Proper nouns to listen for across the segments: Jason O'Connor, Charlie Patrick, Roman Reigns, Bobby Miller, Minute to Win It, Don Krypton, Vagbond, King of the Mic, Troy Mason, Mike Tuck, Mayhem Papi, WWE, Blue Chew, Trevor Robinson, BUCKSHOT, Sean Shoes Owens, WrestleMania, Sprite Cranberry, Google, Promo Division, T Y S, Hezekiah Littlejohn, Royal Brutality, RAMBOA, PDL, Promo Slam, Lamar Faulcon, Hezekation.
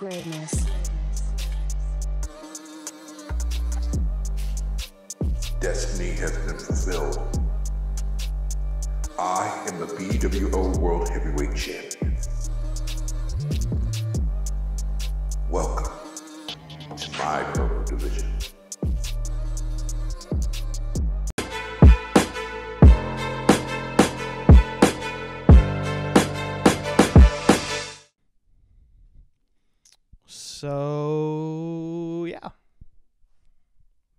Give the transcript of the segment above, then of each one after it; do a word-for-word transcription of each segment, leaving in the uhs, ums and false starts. Greatness. Destiny has been fulfilled. I am the B W O World Heavyweight Champion. Welcome to my purple division. So, yeah,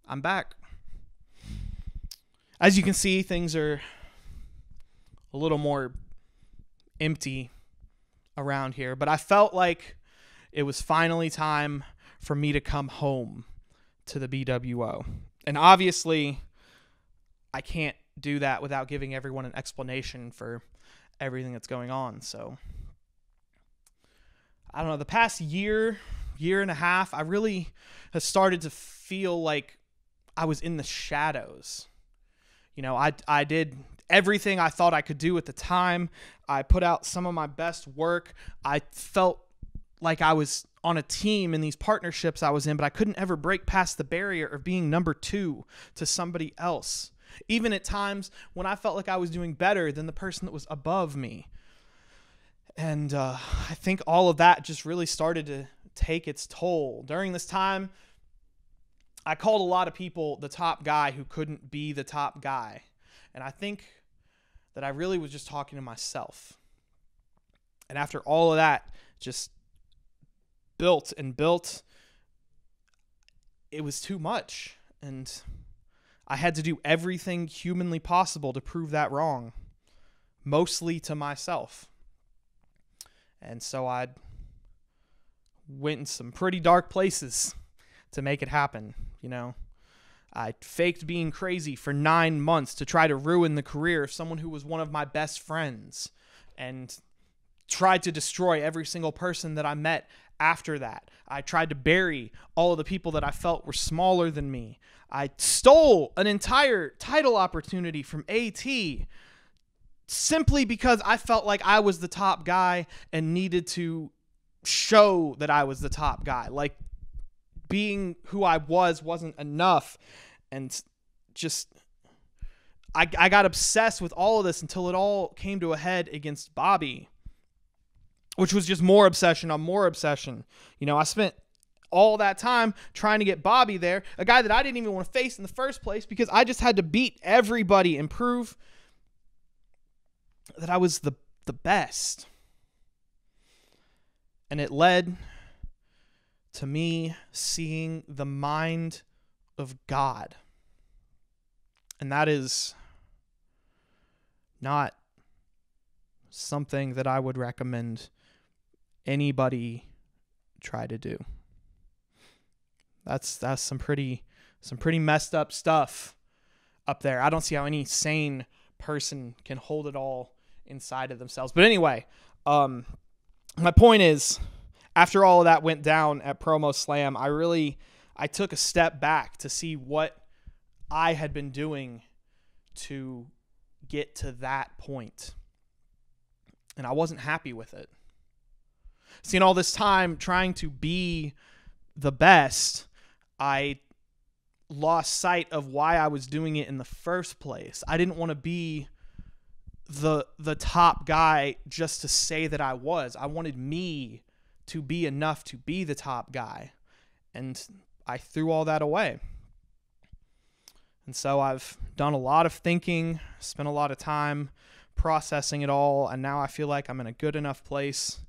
I'm back. As you can see, things are a little more empty around here, but I felt like it was finally time for me to come home to the B W O. And obviously, I can't do that without giving everyone an explanation for everything that's going on. So, I don't know, the past year... year and a half, I really have started to feel like I was in the shadows. You know, I, I did everything I thought I could do at the time. I put out some of my best work. I felt like I was on a team in these partnerships I was in, but I couldn't ever break past the barrier of being number two to somebody else. Even at times when I felt like I was doing better than the person that was above me. And uh, I think all of that just really started to take its toll. During this time, I called a lot of people the top guy who couldn't be the top guy. And I think that I really was just talking to myself. And after all of that just built and built, it was too much. And I had to do everything humanly possible to prove that wrong, mostly to myself. And so I went in some pretty dark places to make it happen. You know, I faked being crazy for nine months to try to ruin the career of someone who was one of my best friends, and tried to destroy every single person that I met after that. I tried to bury all of the people that I felt were smaller than me. I stole an entire title opportunity from A T simply because I felt like I was the top guy and needed to show that I was the top guy. Like, being who I was wasn't enough. And just, I, I got obsessed with all of this until it all came to a head against Bobby, which was just more obsession on more obsession. You know, I spent all that time trying to get Bobby there, a guy that I didn't even want to face in the first place, because I just had to beat everybody and prove that I was the, the best. And it led to me seeing the mind of God. And that is not something that I would recommend anybody try to do. That's that's some pretty some pretty messed up stuff up there. I don't see how any sane person can hold it all inside of themselves. But anyway, um my point is, after all of that went down at Promo Slam, I really, I took a step back to see what I had been doing to get to that point. And I wasn't happy with it. Seeing all this time trying to be the best, I lost sight of why I was doing it in the first place. I didn't want to be the the top guy just to say that I was. I wanted me to be enough to be the top guy, and I threw all that away. And so I've done a lot of thinking, spent a lot of time processing it all, and now I feel like I'm in a good enough place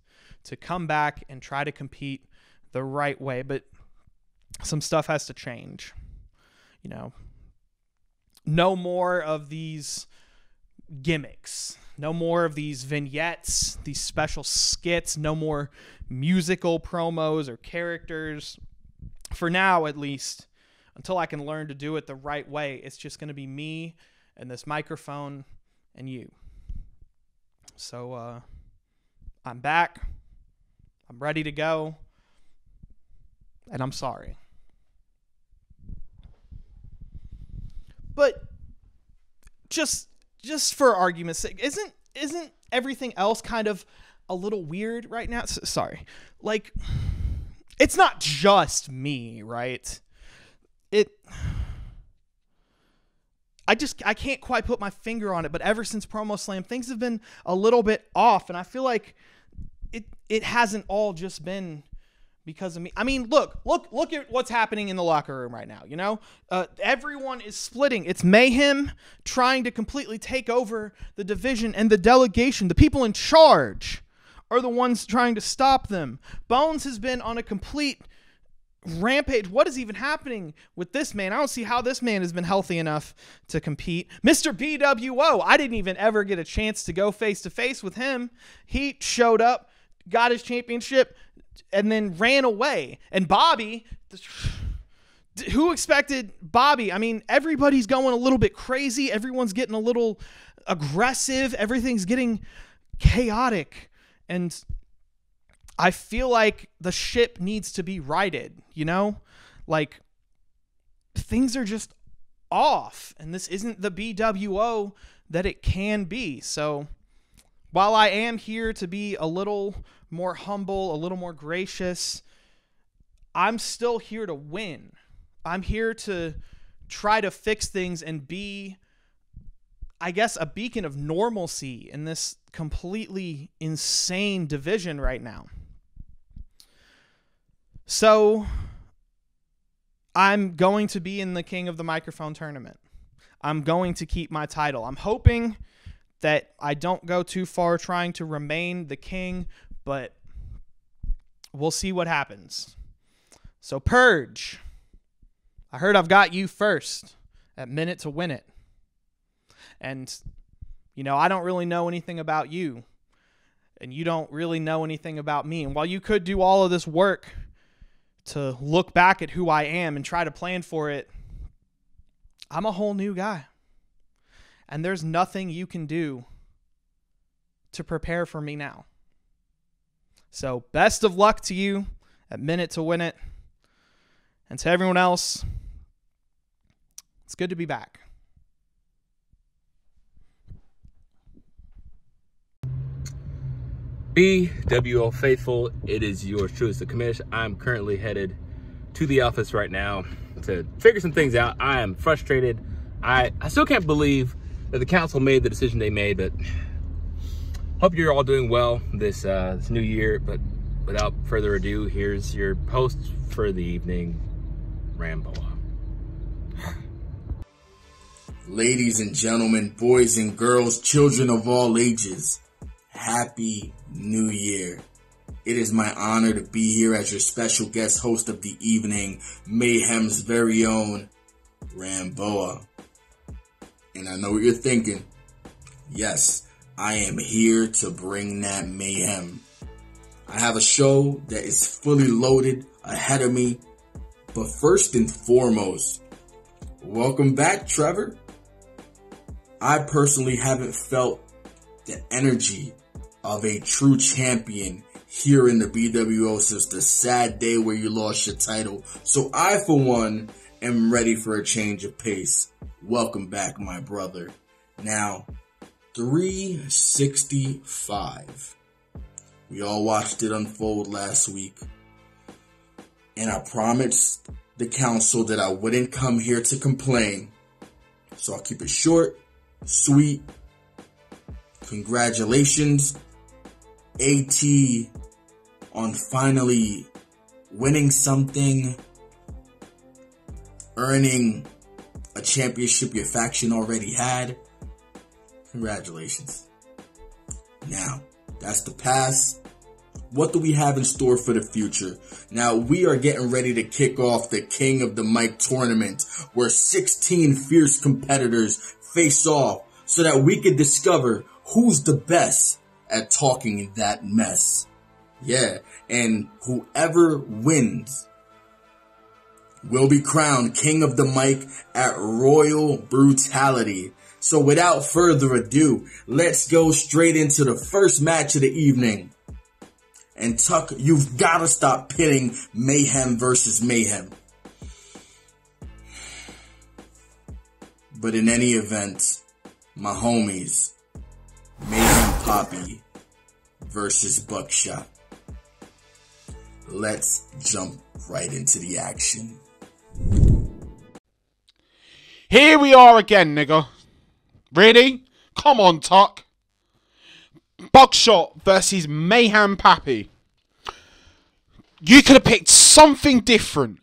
to come back and try to compete the right way. But some stuff has to change. You know, no more of these gimmicks, no more of these vignettes, these special skits, no more musical promos or characters. For now, at least, until I can learn to do it the right way, it's just going to be me and this microphone and you. So uh, I'm back, I'm ready to go, and I'm sorry. But just Just for argument's sake, isn't isn't everything else kind of a little weird right now? S sorry. Like, it's not just me, right? It, I just, I can't quite put my finger on it, but ever since Promo Slam, things have been a little bit off, and I feel like it, it hasn't all just been because of me. I mean, look, look, look at what's happening in the locker room right now. You know, uh, everyone is splitting. It's Mayhem trying to completely take over the division and the delegation. The people in charge are the ones trying to stop them. Bones has been on a complete rampage. What is even happening with this man? I don't see how this man has been healthy enough to compete. Mister B W O, I didn't even ever get a chance to go face to face with him. He showed up, got his championship, and then ran away. And Bobby, who expected Bobby? I mean, everybody's going a little bit crazy. Everyone's getting a little aggressive. Everything's getting chaotic. And I feel like the ship needs to be righted, you know? Like, things are just off. And this isn't the B W O that it can be. So while I am here to be a little more humble, a little more gracious, I'm still here to win. I'm here to try to fix things and be, I guess, a beacon of normalcy in this completely insane division right now. So I'm going to be in the King of the Microphone tournament. I'm going to keep my title. I'm hoping that I don't go too far trying to remain the king, but we'll see what happens. So Purge, I heard I've got you first at Minute to Win It. And, you know, I don't really know anything about you, and you don't really know anything about me. And while you could do all of this work to look back at who I am and try to plan for it, I'm a whole new guy. And there's nothing you can do to prepare for me now. So best of luck to you at Minute to Win It. And to everyone else, it's good to be back. B W O Faithful, it is yours truly, the commish. I'm currently headed to the office right now to figure some things out. I am frustrated. I, I still can't believe that the council made the decision they made, but hope you're all doing well this, uh, this new year. But without further ado, here's your host for the evening, RAMBOA. Ladies and gentlemen, boys and girls, children of all ages, Happy New Year. It is my honor to be here as your special guest host of the evening, Mayhem's very own RAMBOA. And I know what you're thinking. Yes, I am here to bring that mayhem. I have a show that is fully loaded ahead of me. But first and foremost, welcome back, Trevor. I personally haven't felt the energy of a true champion here in the B W O since the sad day where you lost your title. So I, for one, am ready for a change of pace. Welcome back, my brother. Now, three sixty-five. We all watched it unfold last week. And I promised the council that I wouldn't come here to complain. So I'll keep it short, sweet. Congratulations, AT, on finally winning something, earning a championship your faction already had. Congratulations. Now, that's the past. What do we have in store for the future? Now, we are getting ready to kick off the King of the Mic tournament, where sixteen fierce competitors face off so that we could discover who's the best at talking that mess. Yeah, and whoever wins will be crowned King of the Mic at Royal Brutality. So without further ado, let's go straight into the first match of the evening. And Tuck, you've got to stop pitting Mayhem versus Mayhem. But in any event, my homies, Mayhem Papi versus Buckshot. let's jump right into the action. Here we are again, nigga. Really? Come on, Tuck. Buckshot versus Mayhem Papi. You could have picked something different.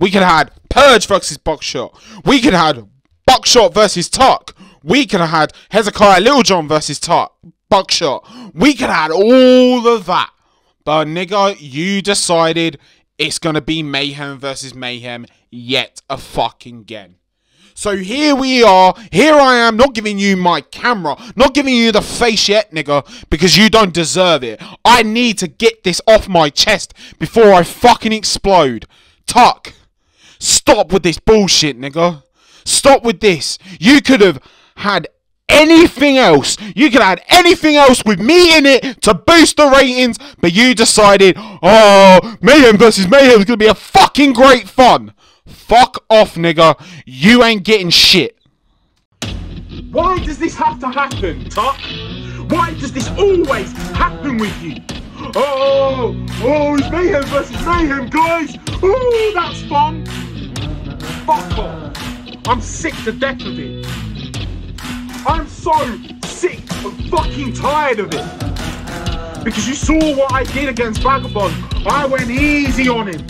We could have had Purge versus Buckshot. We could have had Buckshot versus Tuck. We could have had Hezekiah Littlejohn versus Tuck. Buckshot. We could have had all of that. But nigga, you decided it's going to be Mayhem versus Mayhem yet a fucking again. So here we are, here I am, not giving you my camera, not giving you the face yet, nigga, because you don't deserve it. I need to get this off my chest before I fucking explode. Tuck, stop with this bullshit, nigga. Stop with this. You could have had anything else. You could have had anything else with me in it to boost the ratings, but you decided, oh, Mayhem versus Mayhem is going to be a fucking great fun. Fuck off, nigga. You ain't getting shit. Why does this have to happen, Tuck? Why does this always happen with you? Oh, oh, it's Mayhem versus Mayhem, guys. Oh, that's fun. Fuck off. I'm sick to death of it. I'm so sick and fucking tired of it. Because you saw what I did against Vagabond. I went easy on him.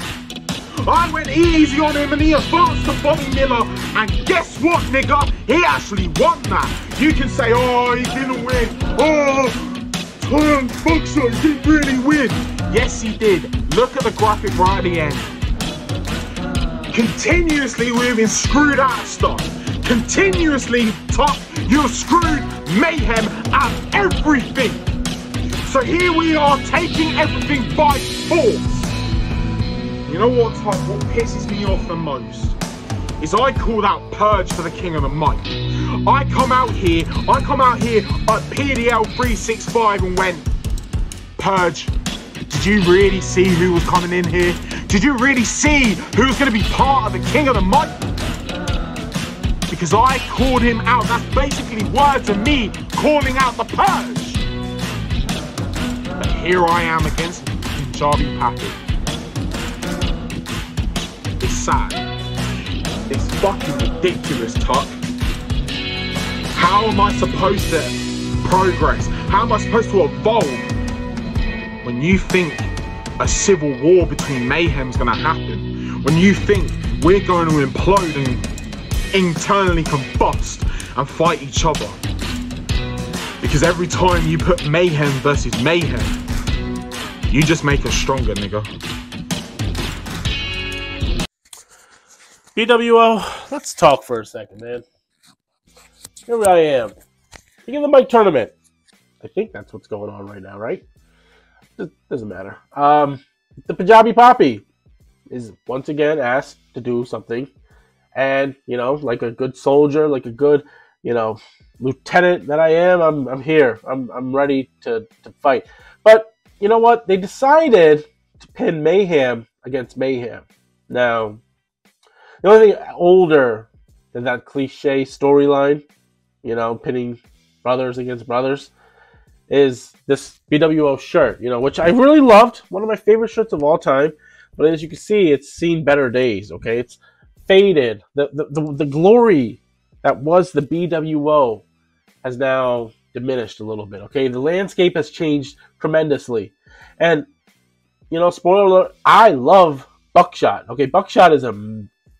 I went easy on him and he advanced to Bobby Miller, and guess what, nigga? He actually won that. You can say, oh, he didn't win. Oh, Tom Buckshot didn't really win. Yes, he did. Look at the graphic right at the end. Continuously, we've been screwed out of stuff. Continuously, Top, you've screwed Mayhem out of everything. So here we are, taking everything by force. You know what, Tuck, what pisses me off the most is I call out Purge for the King of the Mic. I come out here, I come out here at P D L three sixty-five and went, Purge, did you really see who was coming in here? Did you really see who was going to be part of the King of the Mic? Because I called him out. That's basically words of me calling out the Purge. But here I am against Charlie Patrick. It's sad. It's fucking ridiculous, Tuck. How am I supposed to progress? How am I supposed to evolve when you think a civil war between Mayhem's gonna happen? When you think we're going to implode and internally combust and fight each other? Because every time you put Mayhem versus Mayhem, you just make us stronger, nigga. B W O, let's talk for a second, man. Here I am. King of the Mic tournament. I think that's what's going on right now, right? It doesn't matter. Um, the Punjabi Papi is once again asked to do something. And, you know, like a good soldier, like a good, you know, lieutenant that I am, I'm, I'm here. I'm, I'm ready to, to fight. But, you know what? They decided to pin Mayhem against Mayhem. Now, the only thing older than that cliche storyline, you know, pinning brothers against brothers, is this B W O shirt, you know, which I really loved. One of my favorite shirts of all time. But as you can see, it's seen better days, okay? It's faded. The, the, the, the glory that was the B W O has now diminished a little bit, okay? The landscape has changed tremendously. And, you know, spoiler alert, I love Buckshot, okay? Buckshot is a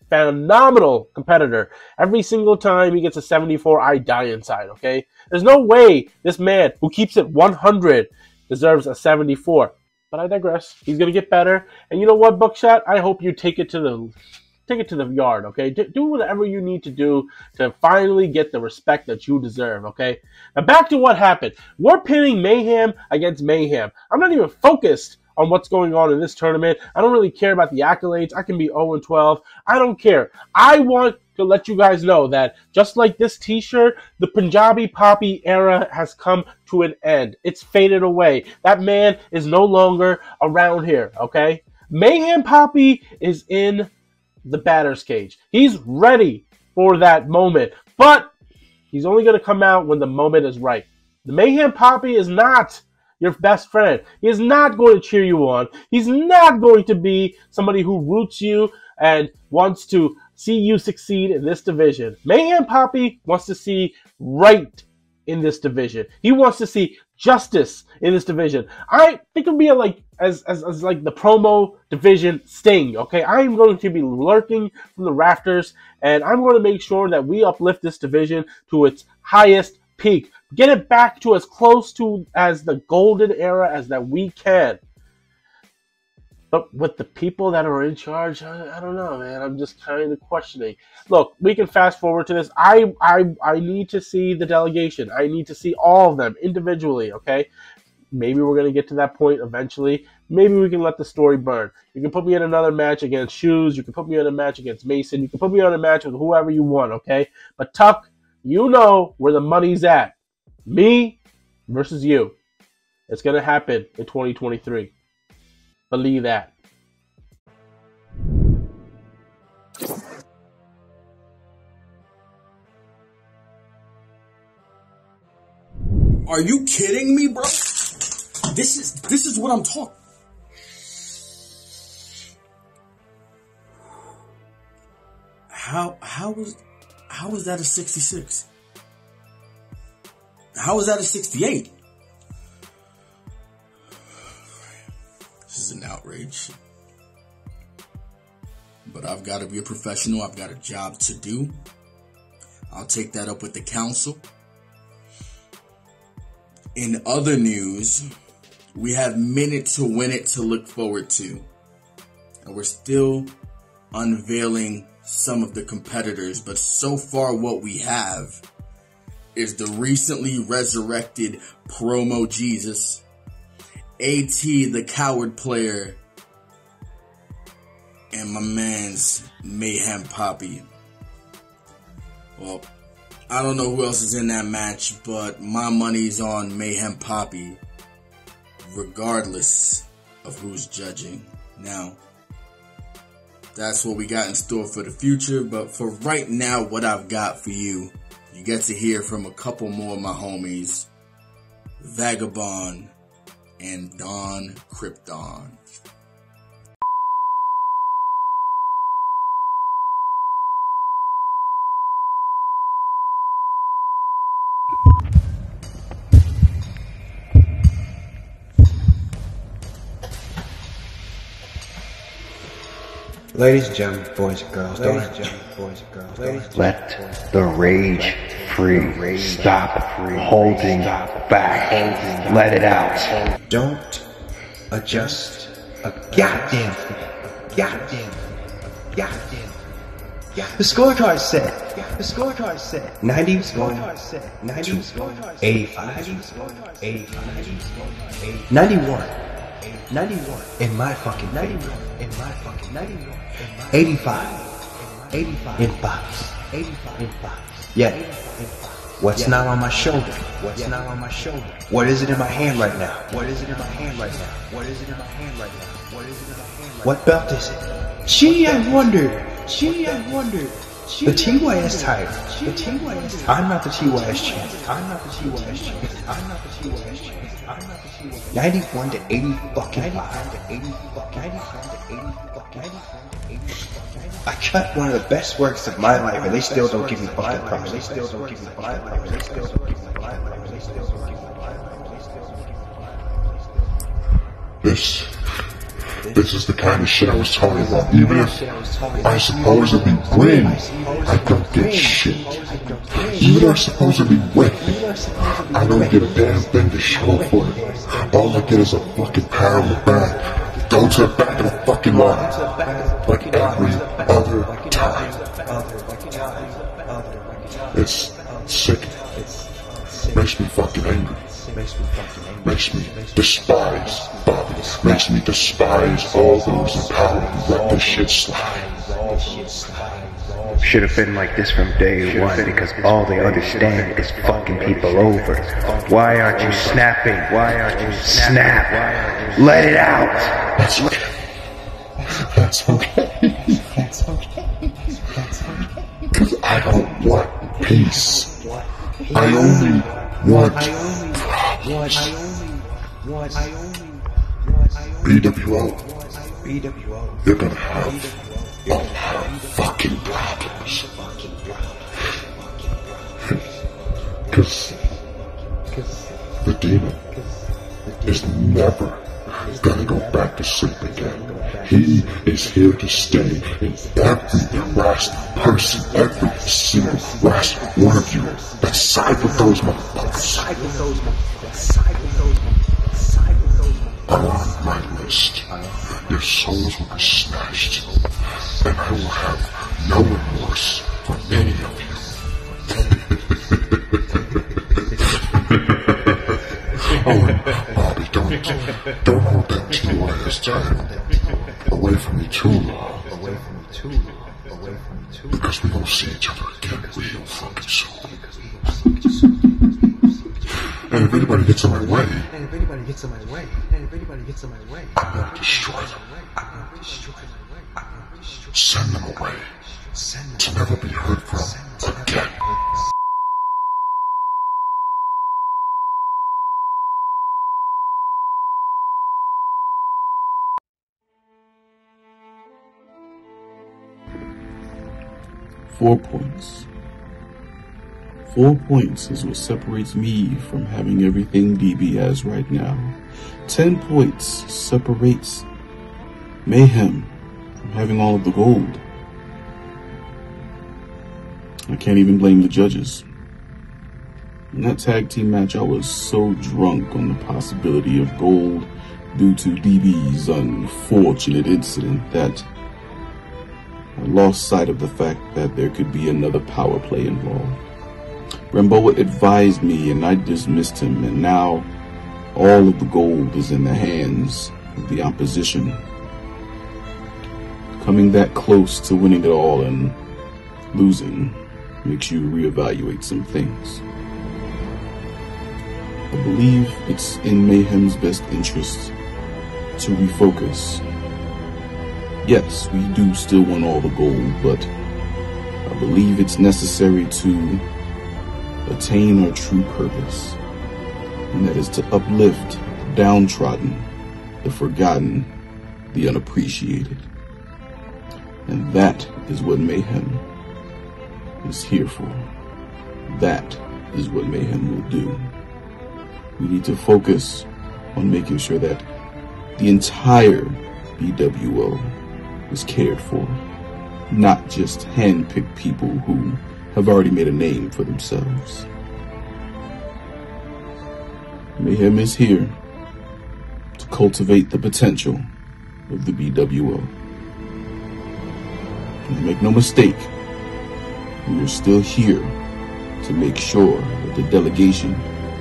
phenomenal competitor. Every single time he gets a seventy-four, I die inside, okay? There's no way this man who keeps it one hundred deserves a seventy-four. But I digress. He's going to get better. And you know what, Buckshot? I hope you take it to the take it to the yard, okay? D do whatever you need to do to finally get the respect that you deserve, okay? Now back to what happened. We're pinning Mayhem against Mayhem. I'm not even focused on what's going on in this tournament. I don't really care about the accolades. I can be zero and twelve. I don't care. I want to let you guys know that just like this t-shirt, the Punjabi Papi era has come to an end. It's faded away. That man is no longer around here, okay? Mayhem Papi is in the batter's cage. He's ready for that moment, but he's only going to come out when the moment is right. The Mayhem Papi is not your best friend. He's not going to cheer you on. He's not going to be somebody who roots you and wants to see you succeed in this division. Mayhem Papi wants to see right in this division. He wants to see justice in this division. I think it'll be like as, as as like the promo division Sting. Okay, I'm going to be lurking from the rafters, and I'm going to make sure that we uplift this division to its highest peak. Get it back to as close to as the golden era as that we can. But with the people that are in charge, I, I don't know, man. I'm just kind of questioning. Look, we can fast forward to this. I, I, I need to see the delegation. I need to see all of them individually, okay? Maybe we're going to get to that point eventually. Maybe we can let the story burn. You can put me in another match against Shoes. You can put me in a match against Mason. You can put me on a match with whoever you want, okay? But Tuck, you know where the money's at. Me versus you. It's going to happen in twenty twenty-three. Believe that. Are you kidding me, bro? This is this is what I'm talking. How how was how was that a sixty-six? How was that a sixty-eight? This is an outrage, but I've got to be a professional. I've got a job to do. I'll take that up with the council. In other news, we have Minute to Win It to look forward to, and we're still unveiling some of the competitors, but so far what we have is the recently resurrected Promo Jesus, AT the Coward Player, and my man's Mayhem Papi. Well, I don't know who else is in that match, but my money's on Mayhem Papi, regardless of who's judging. Now, that's what we got in store for the future, but for right now, what I've got for you, you get to hear from a couple more of my homies, Vagabond and Don Krypton. Ladies and gentlemen, boys and girls, don't boys and girls, don't let the rage free. Stop holding back. Let it out. Don't adjust a goddamn thing. Goddamn. Goddamn. The scorecard said. The scorecard said. Ninety one. Ninety one. Eighty-five. Eighty-five. Ninety-one. ninety-one in my fucking ninety-one in my fucking ninety-one eighty-five in box eighty-five in box yeah what's not on my shoulder what's not on my shoulder what is it in my hand right now what is it in my hand right now what is it in my hand right now what is it in my hand right now what belt is it gee I wondered gee I wondered the T Y S tire. The T Y S tire. I'm not the T Y S champ. I'm not the T Y S champ. I'm not the T Y S champ. I'm not the T Y S. Ninety-one to eighty fucking five. To eighty fucking. Ninety-five to eighty fucking. Ninety-five to eighty fucking. I cut one of the best works of my life, and they still don't give me fucking props. They still don't give me fucking props. They still don't give me fucking props. They still don't give me fucking props. This. This is the kind of shit I was talking about. Even if I supposedly win, I don't get shit. Even if I supposedly win, I don't get a damn thing to show for it. All I get is a fucking pat on the back. Go to the back of the fucking line, like every other time. It's sick. Makes me fucking angry. Makes me despise Bobby. Makes me despise all those in power who let this shit slide. Should have been like this from day one, because all they understand is fucking people over. Why aren't you snapping? Why aren't you snap? Let it out. That's okay. That's okay. That's okay. That's okay. Because I don't want peace. I only want. I only want. I only What? I only, what? I only, B W O. You're gonna have a lot of fucking problems. Cause the demon is never gonna go back to sleep again. He is here to stay in every last person, every single last one of you that side with those motherfuckers. I'm on my list. Your souls will be snatched, and I will have no remorse for any of you. Oh, Bobby, don't don't hold that to your last time. Away from me too long. Away from me too long. Away from me too long. Because we won't see each other again real fucking soon. And if anybody gets in my way, and if anybody gets in my way, and if anybody gets in my way, I'm gonna destroy them. I'm gonna destroy them. Send them away. Send them to never be heard from again. Four points. Four points is what separates me from having everything D B has right now. Ten points separates Mayhem from having all of the gold. I can't even blame the judges. In that tag team match, I was so drunk on the possibility of gold due to D B's unfortunate incident that I lost sight of the fact that there could be another power play involved. RAMBOA advised me and I dismissed him, and now all of the gold is in the hands of the opposition. Coming that close to winning it all and losing makes you reevaluate some things. I believe it's in Mayhem's best interest to refocus. Yes, we do still want all the gold, but I believe it's necessary to attain our true purpose, and that is to uplift the downtrodden, the forgotten, the unappreciated. And that is what Mayhem is here for. That is what Mayhem will do. We need to focus on making sure that the entire B W O is cared for, not just hand-picked people who have already made a name for themselves. Mayhem is here to cultivate the potential of the B W O. And make no mistake, we are still here to make sure that the delegation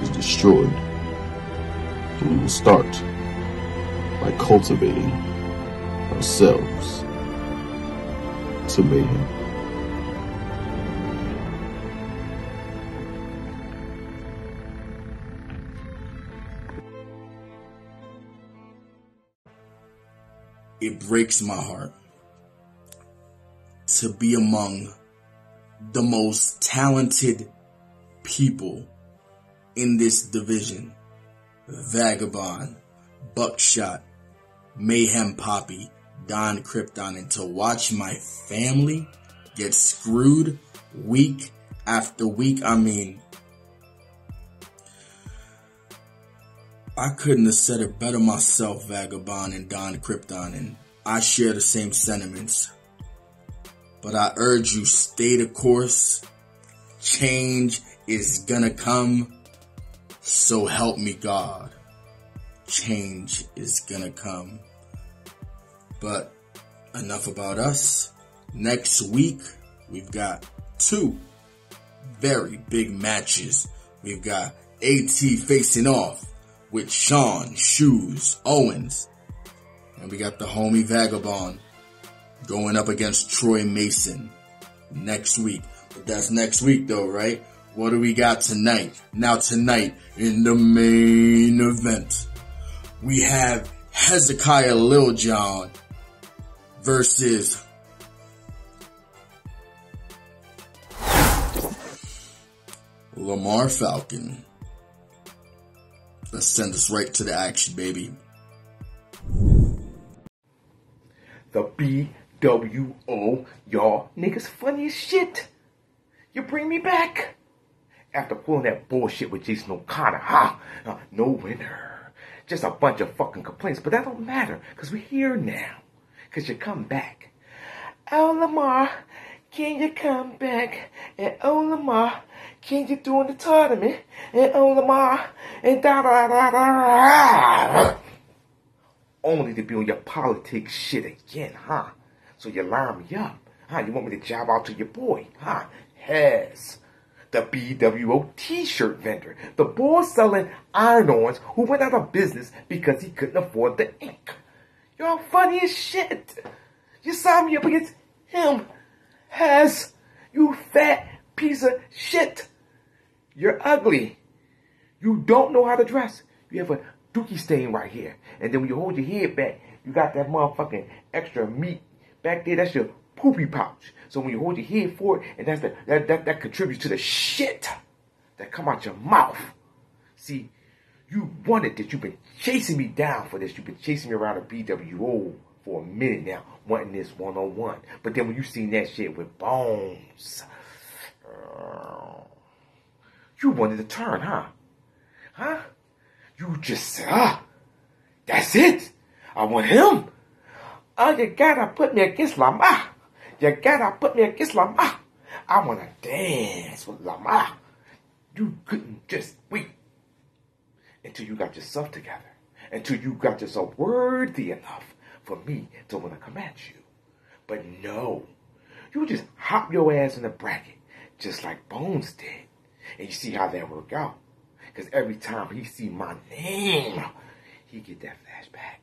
is destroyed. And we will start by cultivating ourselves to Mayhem. It breaks my heart to be among the most talented people in this division. Vagabond, Buckshot, Mayhem Papi, Don Krypton, and to watch my family get screwed week after week. I mean, I couldn't have said it better myself, Vagabond and Don Krypton, and I share the same sentiments. But I urge you, stay the course. Change is gonna come. So help me God. Change is gonna come. But enough about us. Next week, we've got two very big matches. We've got AT facing off with Sean Shoes Owens. And we got the homie Vagabond going up against Troy Mason next week. But that's next week though, right? What do we got tonight? Now tonight, in the main event, we have Hezekiah Littlejohn versus Lamar Faulcon. Let's send this right to the action, baby. The B W O, y'all niggas funny as shit. You bring me back. After pulling that bullshit with Jason O'Connor, huh? Uh, no winner. Just a bunch of fucking complaints, but that don't matter, because we're here now. Because you come back. Oh, Lamar, can you come back? And oh, Lamar, can you do in the tournament? And oh, Lamar, and da da da da da. Only to be on your politics shit again, huh? So you line me up, huh? You want me to job out to your boy, huh? Has the B W O t-shirt vendor, the boy selling iron-ons who went out of business because he couldn't afford the ink. Y'all funny as shit. You signed me up against him, Has, you fat piece of shit. You're ugly. You don't know how to dress. You have a dookie stain right here. And then when you hold your head back, you got that motherfucking extra meat back there. That's your poopy pouch. So when you hold your head forward, and that's the, that, that, that contributes to the shit that come out your mouth. See, you wanted this. You've been chasing me down for this. You've been chasing me around the B W O for a minute now, wanting this one-on-one. But then when you seen that shit with Bones, uh, you wanted to turn, huh? Huh? You just said, ah, that's it. I want him. Oh, you gotta put me against Lamar. You gotta put me against Lamar. I wanna dance with Lamar. You couldn't just wait until you got yourself together. Until you got yourself worthy enough for me to wanna come at you. But no, you just hop your ass in the bracket, just like Bones did. And you see how that worked out. Because every time he see my name, he get that flashback.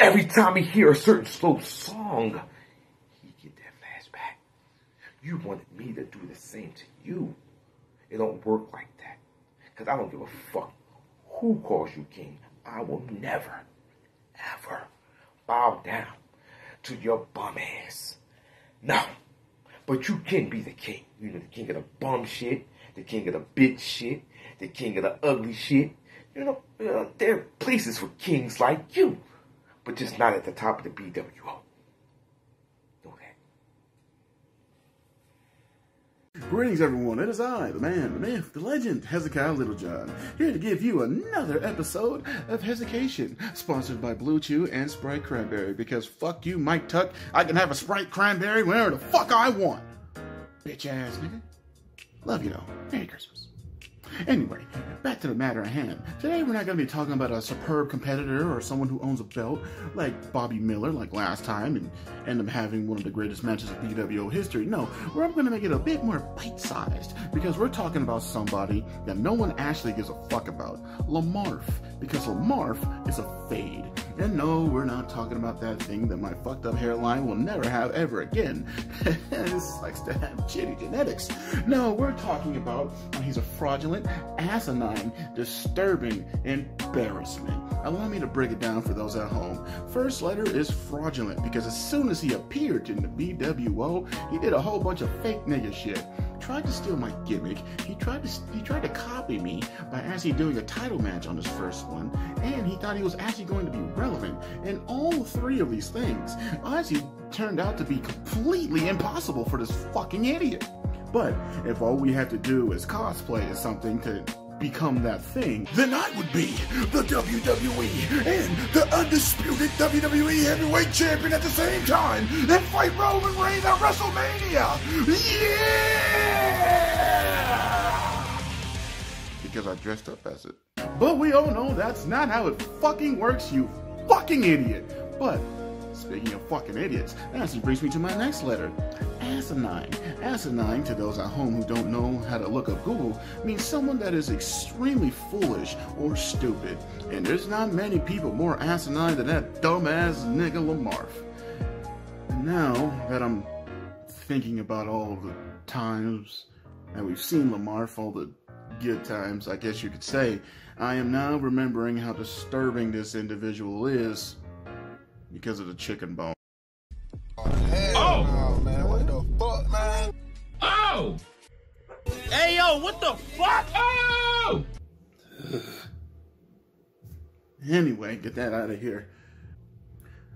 Every time he hear a certain slow song, he get that flashback. You wanted me to do the same to you. It don't work like that. Because I don't give a fuck who calls you king. I will never, ever bow down to your bum ass. No. But you can be the king. You know, the king of the bum shit. The king of the bitch shit, the king of the ugly shit. You know, you know, there are places for kings like you, but just not at the top of the B W O. Know that. Greetings, everyone. It is I, the man, the myth, the legend, Hezekiah Littlejohn, here to give you another episode of Hezekation, sponsored by Blue Chew and Sprite Cranberry, because fuck you, Mike Tuck, I can have a Sprite Cranberry whenever the fuck I want. Bitch ass nigga. Love you though. Merry Christmas. Anyway, back to the matter at hand. Today we're not going to be talking about a superb competitor or someone who owns a belt like Bobby Miller like last time and end up having one of the greatest matches of B W O history. No, we're going to make it a bit more bite-sized because we're talking about somebody that no one actually gives a fuck about. Lamar, because Lamar is a fade. And no, we're not talking about that thing that my fucked up hairline will never have ever again. This likes to have shitty genetics. No, we're talking about when he's a fraudulent, asinine, disturbing embarrassment. Allow me to break it down for those at home. First letter is fraudulent because as soon as he appeared in the B W O, he did a whole bunch of fake nigga shit. Tried to steal my gimmick. He tried to he tried to copy me by actually doing a title match on his first one, and he thought he was actually going to be relevant. And all three of these things honestly turned out to be completely impossible for this fucking idiot. But if all we have to do is cosplay as something to become that thing, then I would be the W W E and the undisputed W W E heavyweight champion at the same time and fight Roman Reigns at WrestleMania! Yeah! Because I dressed up as it. But we all know that's not how it fucking works, you fucking idiot! But speaking of fucking idiots, that actually brings me to my next letter. Asinine. Asinine, to those at home who don't know how to look up Google, means someone that is extremely foolish or stupid. And there's not many people more asinine than that dumbass nigga Lamar. And now that I'm thinking about all the times that we've seen Lamar, all the good times, I guess you could say, I am now remembering how disturbing this individual is. Because of the chicken bone. Oh, hell oh. No, man. What the fuck, man? Oh! Hey, yo, what the fuck? Oh! Ugh. Anyway, get that out of here.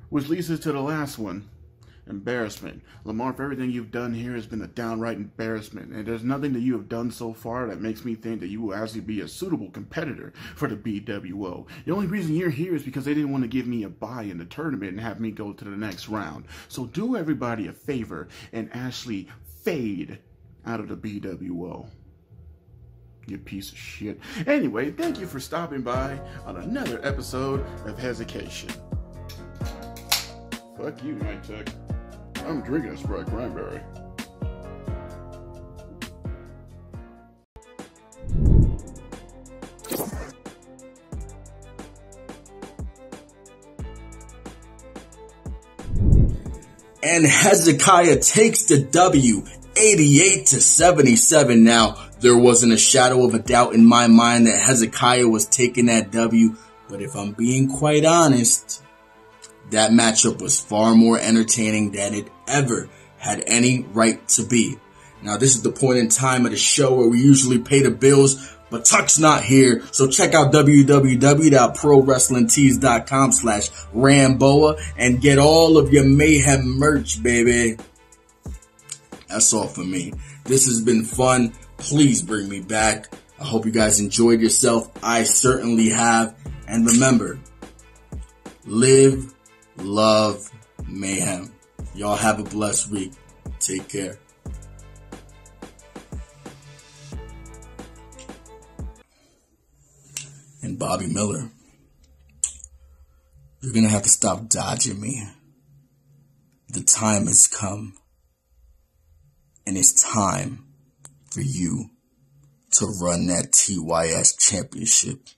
Which leads us to the last one. Embarrassment. Lamar, for everything you've done here has been a downright embarrassment, and there's nothing that you have done so far that makes me think that you will actually be a suitable competitor for the B W O. The only reason you're here is because they didn't want to give me a bye in the tournament and have me go to the next round. So do everybody a favor and actually fade out of the B W O. You piece of shit. Anyway, thank you for stopping by on another episode of Hezekation. Fuck you, Night Tech. I'm drinking a Sprite Cranberry. And Hezekiah takes the W, eighty-eight to seventy-seven. Now, there wasn't a shadow of a doubt in my mind that Hezekiah was taking that W, but if I'm being quite honest, that matchup was far more entertaining than it ever had any right to be. Now, this is the point in time of the show where we usually pay the bills, but Tuck's not here. So check out www.prowrestlingtees.com slash RAMBOA and get all of your Mayhem merch, baby. That's all for me. This has been fun. Please bring me back. I hope you guys enjoyed yourself. I certainly have. And remember, live, love, mayhem. Y'all have a blessed week. Take care. And Bobby Miller, you're gonna have to stop dodging me. The time has come, and it's time for you to run that T Y S championship.